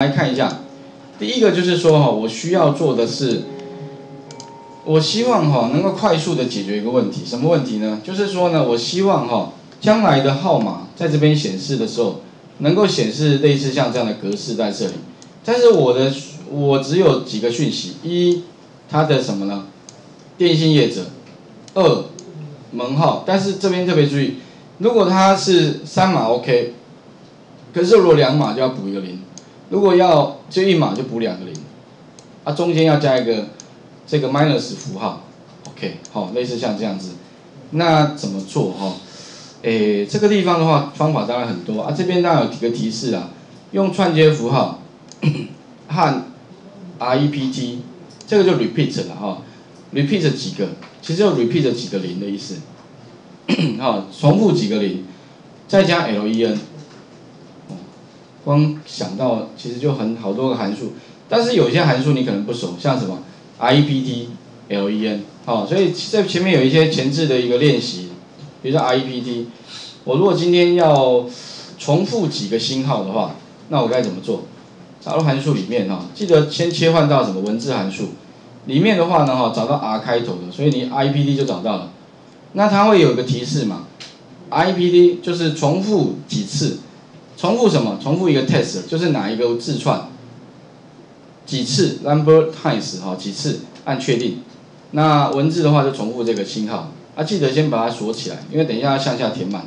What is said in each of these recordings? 来看一下，第一个就是说哈，我需要做的是，我希望哈能够快速的解决一个问题，什么问题呢？就是说呢，我希望哈将来的号码在这边显示的时候，能够显示类似像这样的格式在这里。但是我只有几个讯息：一，它的什么呢？电信业者；二，门号。但是这边特别注意，如果它是三码 OK， 可是如果两码就要补一个零。 如果要就一码就补两个零，啊，中间要加一个这个 minus 符号 ，OK， 好，类似像这样子，那怎么做哈？诶，这个地方的话方法当然很多啊，这边当然有几个提示啊，用串接符号和 REPT， 这个就 repeat 了哈 ，repeat 几个，其实有 repeat 几个零的意思，好，重复几个零，再加 LEN。 光想到其实就好多个函数，但是有些函数你可能不熟，像什么 REPT、LEN， 好、哦，所以在前面有一些前置的一个练习，比如说 REPT， 我如果今天要重复几个星号的话，那我该怎么做？找到函数里面哈、哦，记得先切换到什么文字函数里面的话呢哈，找到 R 开头的，所以你 REPT 就找到了，那它会有一个提示嘛 ，REPT 就是重复几次。 重复什么？重复一个 test， 就是哪一个字串几次 ，number times 哈，几次按确定。那文字的话就重复这个星号，啊，记得先把它锁起来，因为等一下要向下填满。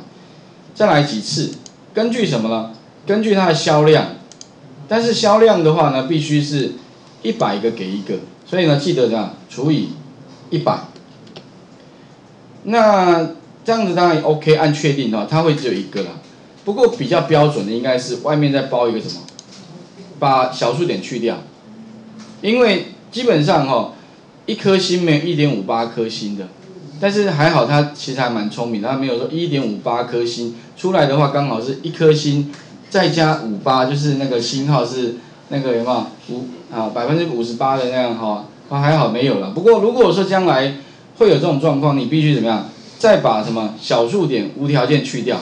再来几次，根据什么呢？根据它的销量，但是销量的话呢，必须是100个给一个，所以呢，记得这样除以100。那这样子当然 OK， 按确定哈，它会只有一个啦。 不过比较标准的应该是外面再包一个什么，把小数点去掉，因为基本上哈、哦，一颗星没有 1.58 颗星的，但是还好它其实还蛮聪明，它没有说 1.58 颗星出来的话刚好是一颗星再加58，就是那个星号是那个有没有58%的那样哈、哦，还好没有了。不过如果说将来会有这种状况，你必须怎么样，再把什么小数点无条件去掉。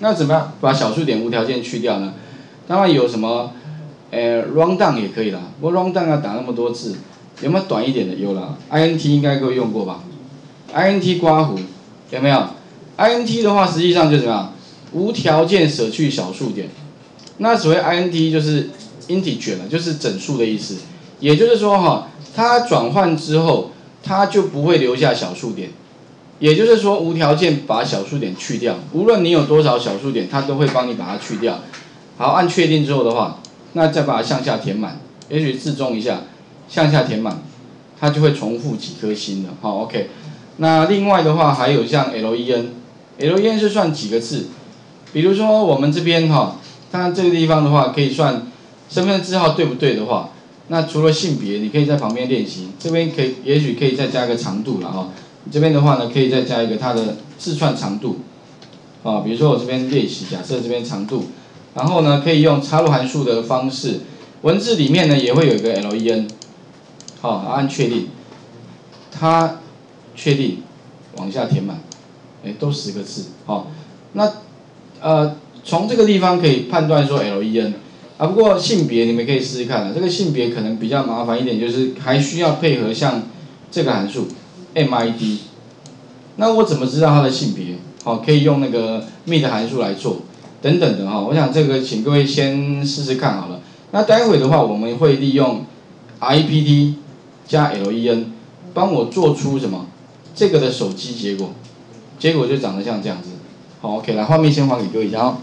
那怎么样把小数点无条件去掉呢？当然有什么，round down 也可以啦。不过 round down 要打那么多字，有没有短一点的？有啦 ，INT 应该各位用过吧 ？INT 刮弧有没有 ？INT 的话实际上就怎么样？无条件舍去小数点。那所谓 INT 就是 integer 了，就是整数的意思。也就是说哈，它转换之后，它就不会留下小数点。 也就是说，无条件把小数点去掉，无论你有多少小数点，它都会帮你把它去掉。好，按确定之后的话，那再把它向下填满，也许自重一下，向下填满，它就会重复几颗星的。好 ，OK。那另外的话，还有像 LEN，LEN 是算几个字？比如说我们这边哈，它这个地方的话可以算身份证字号对不对的话，那除了性别，你可以在旁边练习，这边可以，也许可以再加个长度了哈。 这边的话呢，可以再加一个它的字串长度，啊，比如说我这边练习，假设这边长度，然后呢可以用插入函数的方式，文字里面呢也会有一个 LEN， 好，按确定，它确定，往下填满，哎，都10个字，好，那从这个地方可以判断说 LEN， 啊，不过性别你们可以试试看啊，这个性别可能比较麻烦一点，就是还需要配合像这个函数。 MID， 那我怎么知道它的性别？好，可以用那个 MID 函数来做，等等的哈。我想这个请各位先试试看好了。那待会的话，我们会利用 REPT 加 LEN 帮我做出什么这个的手机结果，结果就长得像这样子。好 ，OK， 来画面先还给各位一下哦。